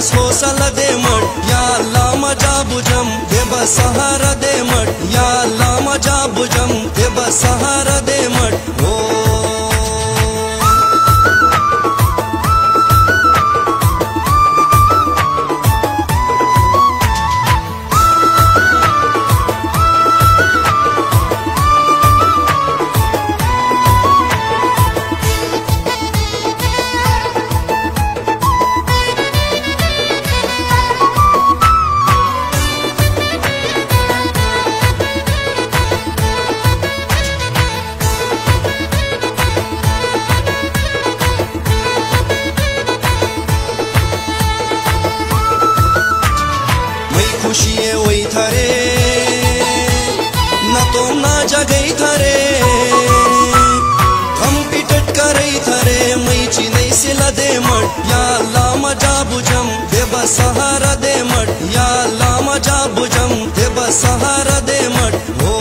बस हौसला दे मट या अल्लाह मा जा बुजम दे बस सहारा दे मट या अल्लाह मा जा बुजम दे बस सहारा दे मट। ओ खुशिये वही थारे न तो ना जगई थारे हम पिटट करई थारे मई चिनई सिला दे मट या अल्लाह मा जा बुजम दे बस सहारा दे मट या अल्लाह मा जा बुजम दे बस सहारा दे मट। हो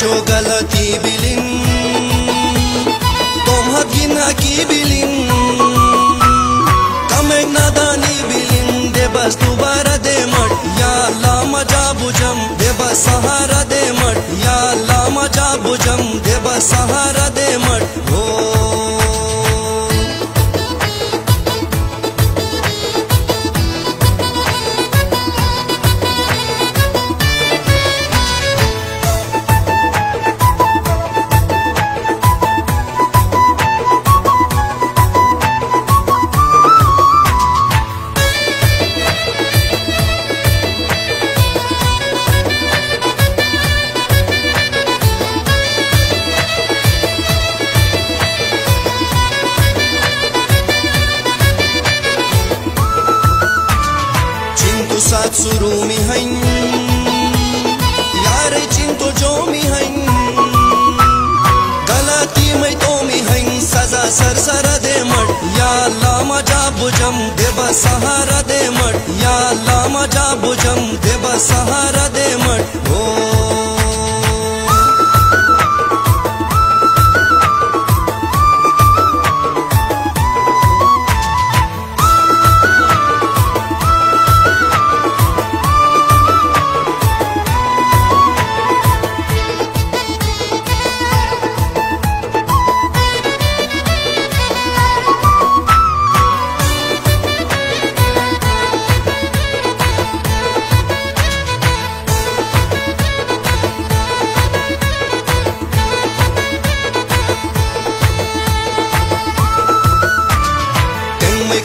जो गलती बिलिन तुम हकीना की बिलिन कमें नादानी बिलिन दे बस दोबारा दे मट या अल्लाह मा जा बुजम दे बस सहारा दे मट या अल्लाह मा जा बुजम दे बस सहारा दे मट। हो साथ शुरू में है यार चिंतो जो में है गलती में तो में है सजा सरसरा दे मट या अल्लाह मा जा बुजम दे बस सहारा दे मट या अल्लाह मा जा बुजम दे बस सहारा दे मट। हो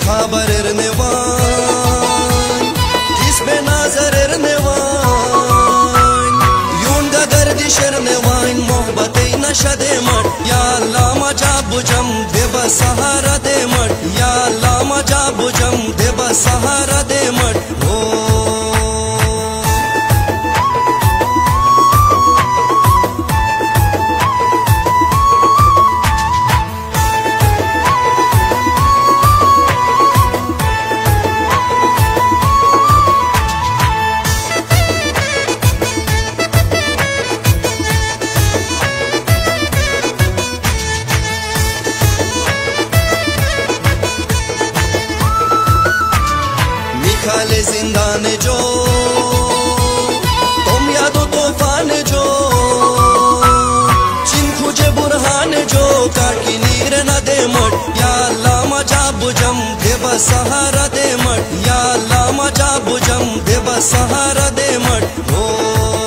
खबर रहने वान इसमें नजर रहने वान यूं का गर्दिश रहने वान मोहब्बत नशा दे मट या अल्लाह मा जा बुजम दे बस सहारा दे मट या अल्लाह मा जा बुजम दे बस सहारा दे मट। हो निकाले जिंदान जो तुम यादों तूफान जो चिन खुजे बुरहान जो काकी नीर न दे मट या अल्लाह मा जा बुजम दे बस सहारा दे मट या अल्लाह मा जा बुजम दे बस सहारा दे मट। हो